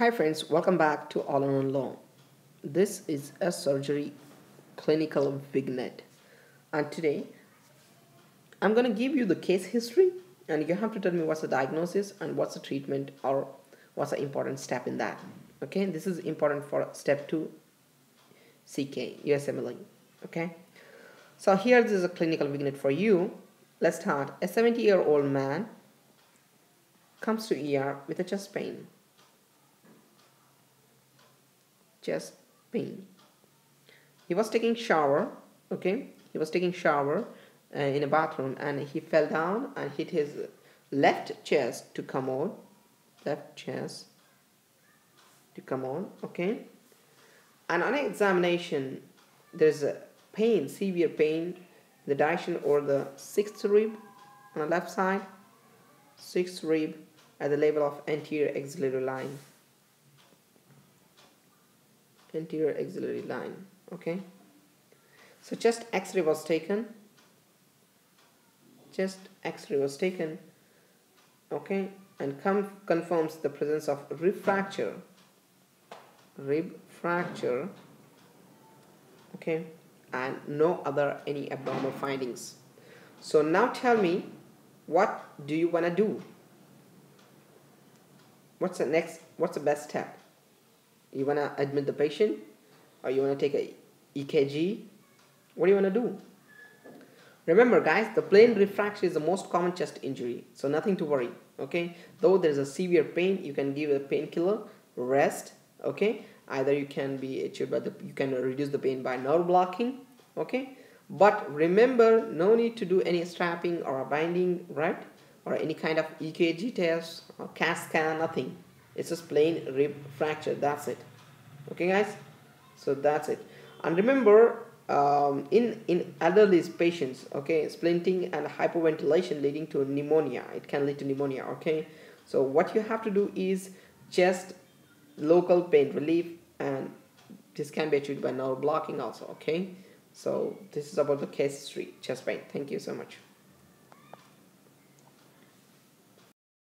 Hi friends, welcome back to All on Law. This is a surgery clinical vignette, and today I'm going to give you the case history and you have to tell me what's the diagnosis and what's the treatment or what's the important step in that. Okay, this is important for step 2 CK, USMLE. Okay, so here this is a clinical vignette for you. Let's start. A 70-year-old man comes to ER with a chest pain. He was taking shower. Okay, he was taking shower in a bathroom and he fell down and hit his left chest to commode. Okay, and on examination there's a pain, severe pain, the direction or the sixth rib on the left side, sixth rib at the level of anterior axillary line. Okay, so chest x-ray was taken, okay, and confirms the presence of rib fracture, okay, and no other any abnormal findings. So now tell me, what do you want to do? What's the next, what's the best step? You want to admit the patient, or you want to take a EKG? What do you want to do? Remember guys, the plain rib fracture is the most common chest injury, so nothing to worry. Okay, though there is a severe pain, you can give a painkiller, rest. Okay, either you can be cured by the, you can reduce the pain by nerve blocking. Okay, but remember, no need to do any strapping or binding, right? Or any kind of EKG test or CAT scan, nothing. It's just plain rib fracture, that's it. Okay guys, so that's it. And remember, in elderly patients, okay, splinting and hyperventilation leading to pneumonia, it can lead to pneumonia. Okay, so what you have to do is just local pain relief, and this can be achieved by nerve blocking also. Okay, so this is about the case history, chest pain. Thank you so much.